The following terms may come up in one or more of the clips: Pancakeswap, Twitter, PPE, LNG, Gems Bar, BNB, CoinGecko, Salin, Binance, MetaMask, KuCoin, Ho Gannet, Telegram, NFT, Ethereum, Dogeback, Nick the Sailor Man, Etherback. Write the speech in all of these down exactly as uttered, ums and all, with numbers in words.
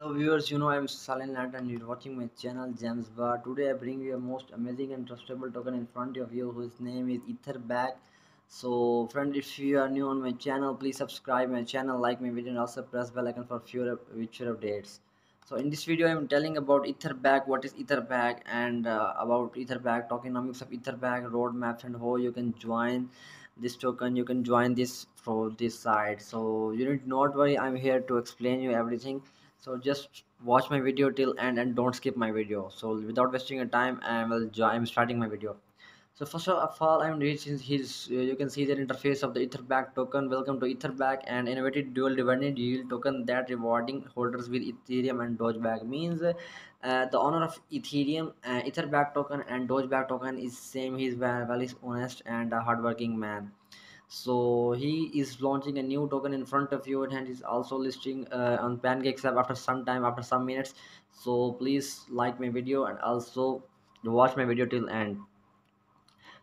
Hello viewers, you know I am Salin and you are watching my channel Gems Bar. Today I bring you a most amazing and trustable token in front of you whose name is Etherback. So friend, if you are new on my channel, please subscribe my channel, like my video and also press bell icon for future updates. So in this video I am telling about Etherback, what is Etherback and uh, about Etherback, tokenomics of Etherback, roadmaps and how you can join this token, you can join this for this side. So you need not worry, I am here to explain you everything. So just watch my video till end and don't skip my video. So without wasting your time, I will. I'm starting my video. So first of all, I'm reaching his. You can see the interface of the Etherback token. Welcome to Etherback, an innovative dual dividend yield token that rewarding holders with Ethereum and Dogeback. Means uh, the owner of Ethereum, uh, Etherback token, and Dogeback token is same. He's very honest and a hardworking man. So he is launching a new token in front of you and is also listing uh, on Pancakeswap after some time, after some minutes. So please like my video and also watch my video till end.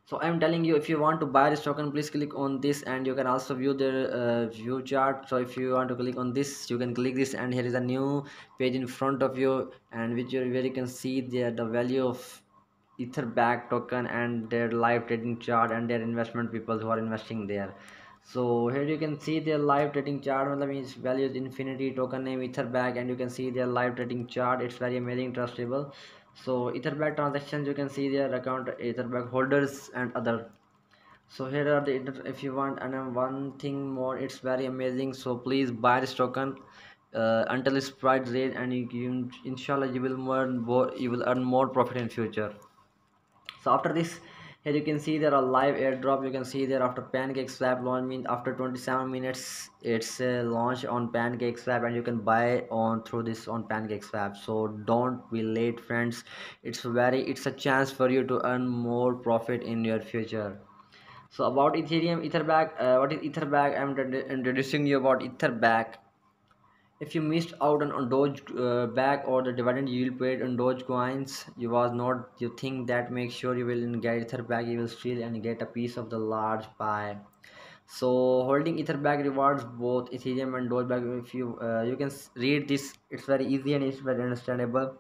So I am telling you, if you want to buy this token, please click on this and you can also view the uh, view chart. So if you want to click on this, you can click this and here is a new page in front of you and which you, where you can see the, the value of Etherback token and their live trading chart and their investment people who are investing there. So here you can see their live trading chart, means values infinity, token name Etherback, and you can see their live trading chart. It's very amazing, trustable. So Etherback transactions, you can see their account, Etherback holders and other. So here are the, if you want, and then one thing more, it's very amazing. So please buy this token uh, until its price rate, and you, you inshallah you will earn more, you will earn more profit in future. So after this, here you can see there are live airdrop. You can see there after Pancakeswap launch, means after twenty-seven minutes it's uh, launched on Pancakeswap and you can buy on through this on Pancakeswap. So don't be late, friends. It's very it's a chance for you to earn more profit in your future. So about Ethereum, Etherback, uh, what is Etherback? I'm introducing you about Etherback. If you missed out on, on Dogeback uh, or the dividend yield paid on Doge coins, you was not you think that, make sure you will get Etherback, you will steal and get a piece of the large pie. So holding Etherback rewards both Ethereum and Dogeback. If you uh, you can read this, it's very easy and it's very understandable.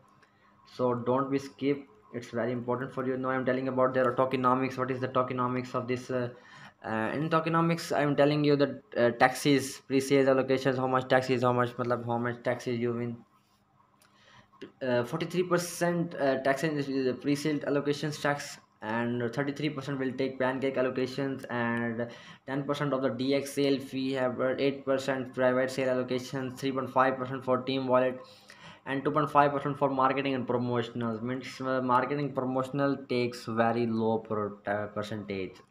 So don't be skip. It's very important for you. Now I'm telling about their tokenomics. What is the tokenomics of this? Uh, Uh, in tokenomics, I am telling you that uh, taxes, pre-sales allocations, how much taxes, how much, matlab, how much taxes you win. forty-three percent uh, tax is the pre-sale allocations tax, and thirty-three percent will take pancake allocations, and ten percent of the D X sale fee, have eight percent private sale allocations, three point five percent for team wallet, and two point five percent for marketing and promotionals. Means uh, marketing promotional takes very low per, uh, percentage.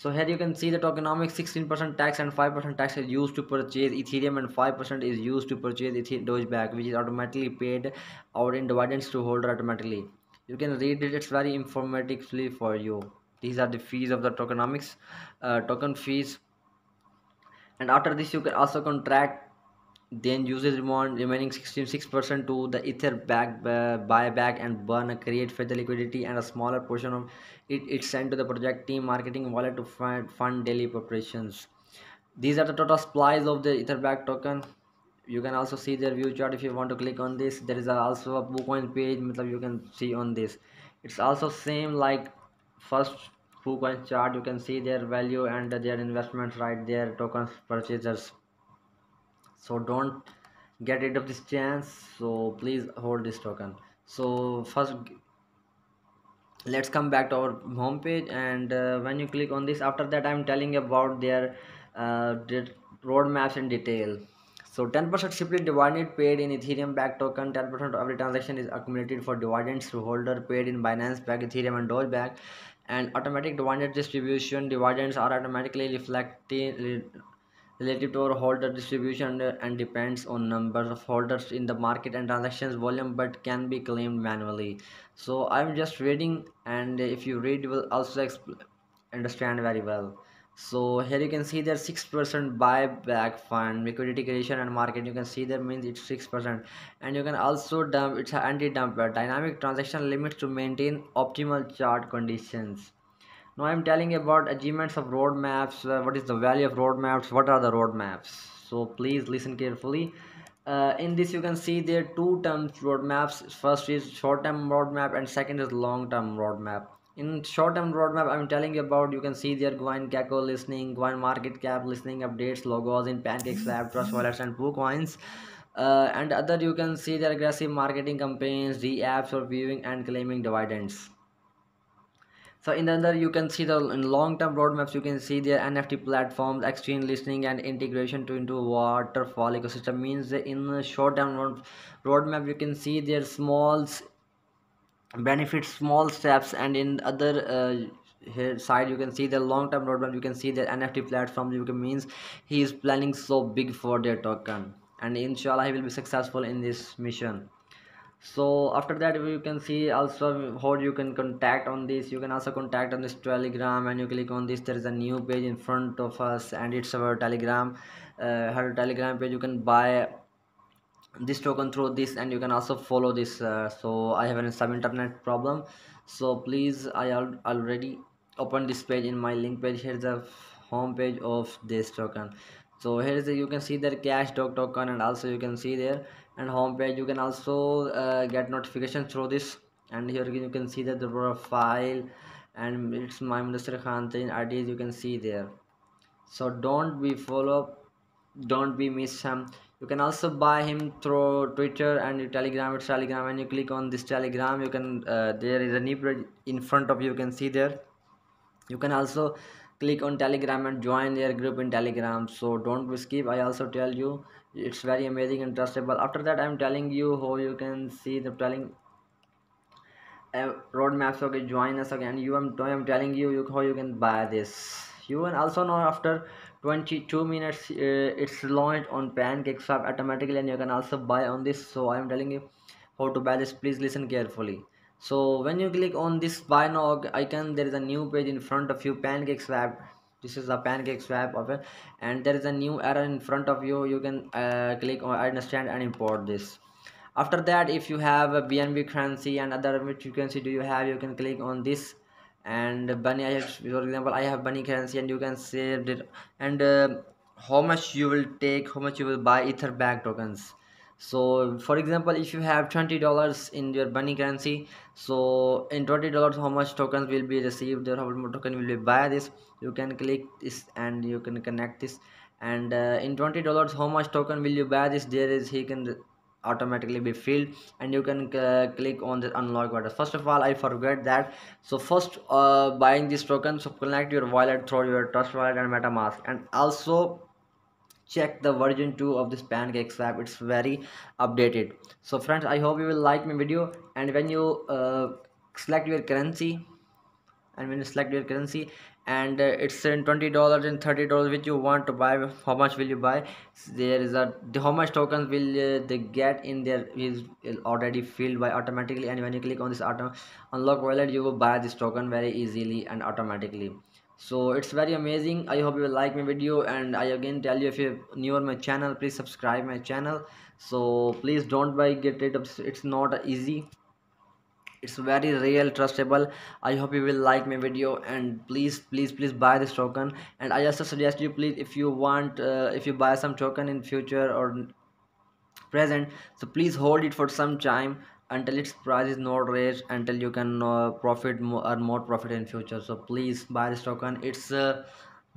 So here you can see the tokenomics, sixteen percent tax and five percent tax is used to purchase Ethereum and five percent is used to purchase Dogeback, which is automatically paid out in dividends to holder automatically. You can read it, it's very informatively for you. These are the fees of the tokenomics, uh, token fees. And after this you can also contract, then uses remaining sixteen point six percent to the Etherback uh, buyback and burn, create further liquidity, and a smaller portion of it it's sent to the project team marketing wallet to fund, fund daily operations. These are the total supplies of the Etherback token. You can also see their view chart if you want to click on this. There is also a KuCoin page, you can see on this. It's also same like first KuCoin chart. You can see their value and their investments right there, tokens purchasers. So don't get rid of this chance, so please hold this token. So first let's come back to our home page, and uh, when you click on this, after that I'm telling about their uh, roadmaps in detail. So ten percent simply dividend paid in Ethereum back token, ten percent of every transaction is accumulated for dividends to holder paid in Binance back, Ethereum and Doge back, and automatic dividend distribution, dividends are automatically reflected relative to our holder distribution and depends on numbers of holders in the market and transactions volume, but can be claimed manually. So I'm just reading, and if you read you will also understand very well. So here you can see their six percent buyback fund, liquidity creation and market. You can see that means it's six percent, and you can also dump, it's an anti-dumper, dynamic transaction limits to maintain optimal chart conditions. Now I'm telling about achievements of roadmaps, uh, what is the value of roadmaps, what are the roadmaps. So please listen carefully. Uh, in this you can see there are two term roadmaps. First is short-term roadmap and second is long-term roadmap. In short-term roadmap I'm telling you about, you can see there CoinGecko listening, Coin Market Cap listening updates, logos in Pancakeswap, Trust Wallets and Poo Coins. Uh, and other you can see their aggressive marketing campaigns, the apps for viewing and claiming dividends. So in the other you can see the in long-term roadmaps you can see their N F T platforms, exchange listening and integration to into waterfall ecosystem. Means in the short-term road, roadmap you can see their small benefits, small steps, and in other uh, here side you can see the long-term roadmap you can see their N F T platforms. You can means he is planning so big for their token and inshallah he will be successful in this mission. So after that you can see also how you can contact on this. You can also contact on this Telegram, and you click on this, there is a new page in front of us and it's our Telegram, uh, her Telegram page. You can buy this token through this, and you can also follow this. Uh, so I have some internet problem, so please I al already opened this page in my link page. Here's the home page of this token. So here is the, you can see their cash dog token, and also you can see there and home page. You can also uh, get notifications through this, and here you can see that the profile and it's my Minister Khan I Ds you can see there. So don't be follow, don't be miss him. You can also buy him through Twitter and Telegram. It's Telegram, and you click on this Telegram. You can uh, there is a new page in front of you. You can see there. You can also click on Telegram and join their group in Telegram. So don't skip, I also tell you it's very amazing and trustable. After that I'm telling you how you can see the telling uh, roadmaps. Okay, join us again. You am I'm telling you, you how you can buy this. You can also know after twenty-two minutes uh, it's launched on Pancakeswap automatically, and you can also buy on this. So I'm telling you how to buy this, please listen carefully. So when you click on this buy now icon, there is a new page in front of you, Pancakeswap. This is a Pancakeswap, okay, and there is a new error in front of you. You can uh, click on understand and import this. After that, if you have a B N B currency and other which you can see do you have, you can click on this. And bunny, I have, for example, I have bunny currency, and you can save it and uh, how much you will take, how much you will buy Etherback tokens. So for example, if you have twenty dollars in your bunny currency, so in twenty dollars how much tokens will be received or how much token will be buy this. You can click this and you can connect this, and uh, in twenty dollars how much token will you buy this, there is he can automatically be filled, and you can uh, click on the unlock button. First of all, I forget that, so first uh, buying this token, so connect your wallet through your Trust Wallet and MetaMask, and also check the version two of this Pancakeswap. It's very updated. So friends, I hope you will like my video, and when you uh, select your currency and when you select your currency and uh, it's in twenty dollars and thirty dollars which you want to buy, how much will you buy, there is a the, how much tokens will uh, they get in there is already filled by automatically, and when you click on this auto unlock wallet, you will buy this token very easily and automatically. So it's very amazing. I hope you like my video, and I again tell you, if you're new on my channel, please subscribe my channel. So please don't buy, get rid of, it's not easy, it's very real, trustable. I hope you will like my video, and please please please buy this token. And I also suggest you, please, if you want uh, if you buy some token in future or present, so please hold it for some time until its price is not raised, until you can uh, profit more or more profit in future. So please buy this token. It's uh,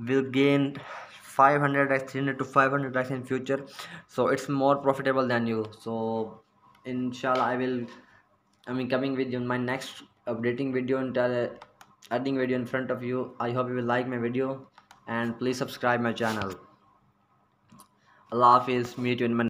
will gain five hundred x, three hundred to five hundred x in future, so it's more profitable than you. So inshallah I will I mean coming with you my next updating video and uh, adding video in front of you. I hope you will like my video, and please subscribe my channel. Allah Hafiz, meet you in my